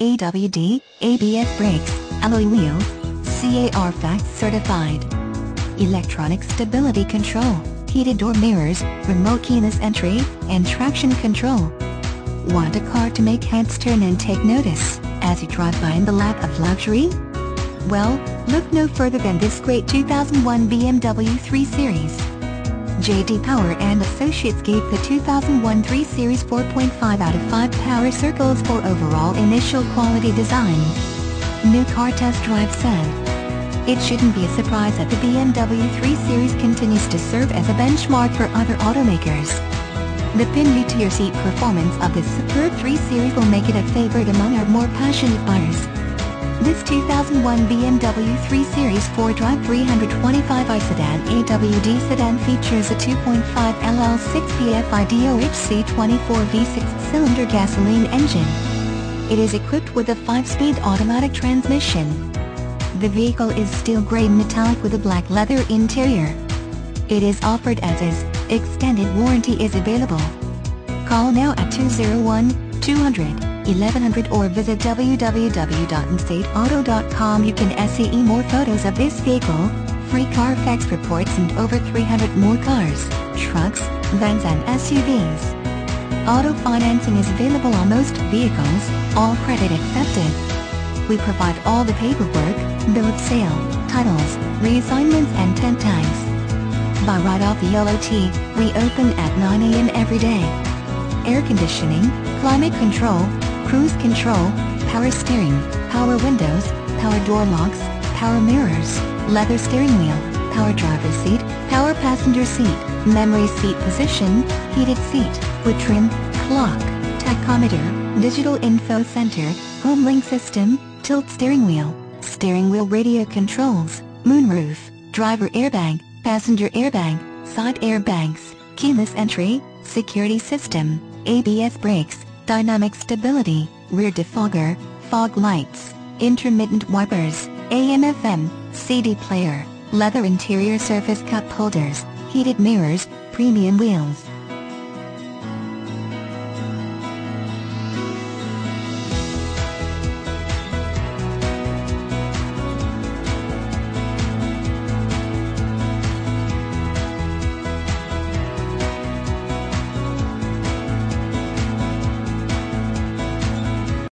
AWD, ABS brakes, alloy wheels, CARFAX certified. Electronic stability control, heated door mirrors, remote keyless entry, and traction control. Want a car to make heads turn and take notice as you drive by in the lap of luxury? Well, look no further than this great 2001 BMW 3 Series. J.D. Power and Associates gave the 2001 3 Series 4.5 out of 5 power circles for overall initial quality design. New Car Test Drive said, "It shouldn't be a surprise that the BMW 3 Series continues to serve as a benchmark for other automakers. The pin-to-your-seat performance of this superb 3 Series will make it a favorite among our more passionate buyers." This 2001 BMW 3 Series 4-Drive 325i Sedan AWD Sedan features a 2.5L 6PFI DOHC 24V 6-cylinder gasoline engine. It is equipped with a 5-speed automatic transmission. The vehicle is steel grey metallic with a black leather interior. It is offered as is, extended warranty is available. Call now at 201-200-1100 or visit www.instateauto.com. You can see more photos of this vehicle, free Carfax reports and over 300 more cars, trucks, vans and SUVs. Auto financing is available on most vehicles, all credit accepted. We provide all the paperwork, bill of sale, titles, reassignments and 10 times. Buy right off the lot. We open at 9 a.m. every day. Air conditioning, climate control, cruise control, power steering, power windows, power door locks, power mirrors, leather steering wheel, power driver's seat, power passenger seat, memory seat position, heated seat, with trim, clock, tachometer, digital info center, Homelink system, tilt steering wheel radio controls, moonroof, driver airbag, passenger airbag, side airbags, keyless entry, security system, ABS brakes, dynamic stability, rear defogger, fog lights, intermittent wipers, AM/FM, CD player, leather interior surface cup holders, heated mirrors, premium wheels.